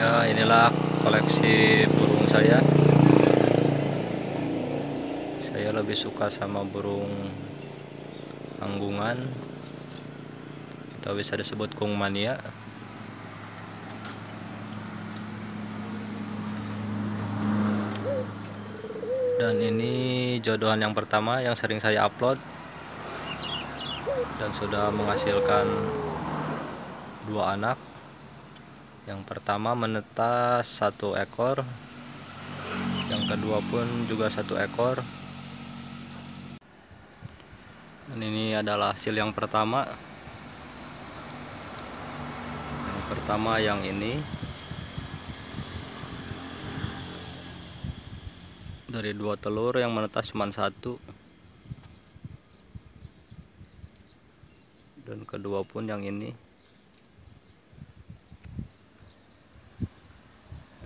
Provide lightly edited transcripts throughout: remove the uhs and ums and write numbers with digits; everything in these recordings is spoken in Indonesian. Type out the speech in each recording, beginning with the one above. Ya, inilah koleksi burung saya. Saya lebih suka sama burung anggungan atau bisa disebut kung mania. Dan ini jodohan yang pertama yang sering saya upload dan sudah menghasilkan 2 anak. Yang pertama menetas 1 ekor, yang kedua pun juga 1 ekor. Dan ini adalah hasil yang pertama. Yang pertama yang ini, dari 2 telur yang menetas cuma 1, dan kedua pun yang ini.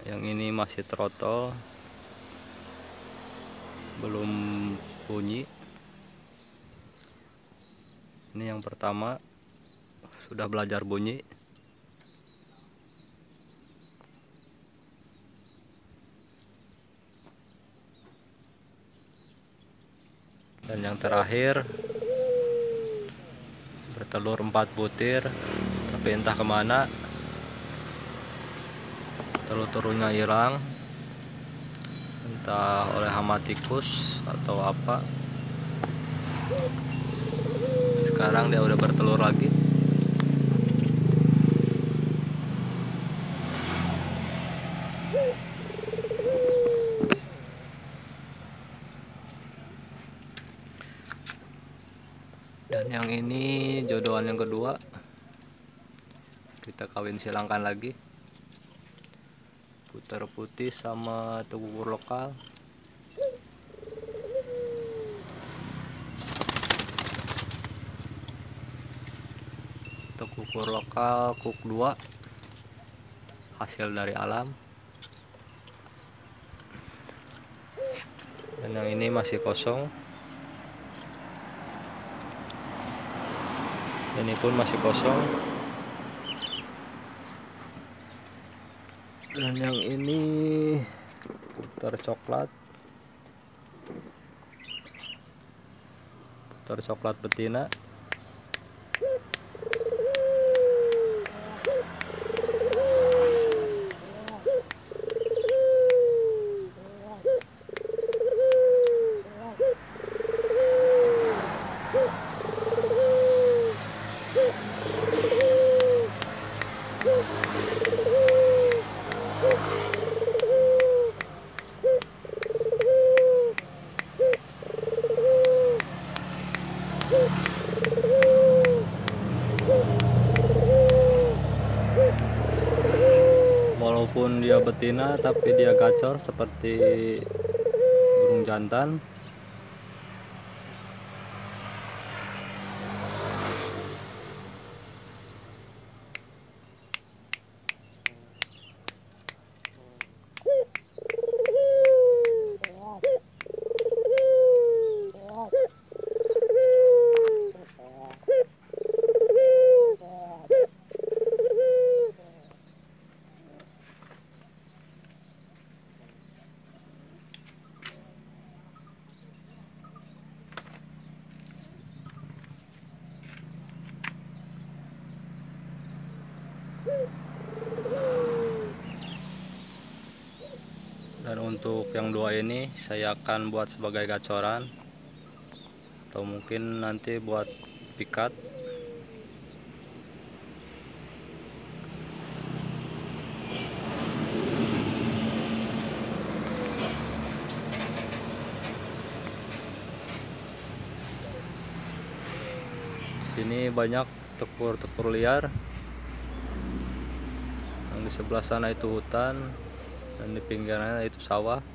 Yang ini masih trotol, belum bunyi. Ini yang pertama sudah belajar bunyi. Dan yang terakhir bertelur 4 butir, tapi entah kemana telur-telurnya hilang, entah oleh hama tikus atau apa. Sekarang dia udah bertelur lagi. Dan yang ini jodohan yang kedua, kita kawin silangkan lagi, puter putih sama tekukur lokal. Tekukur lokal kuk 2, hasil dari alam. Dan yang ini masih kosong. Ini pun masih kosong. Dan yang ini puter coklat betina. Walaupun dia betina, tapi dia gacor seperti burung jantan. Dan untuk yang 2 ini saya akan buat sebagai gacoran, atau mungkin nanti buat pikat. Sini banyak tekukur-tekukur liar. Yang di sebelah sana itu hutan, dan di pinggirnya itu sawah.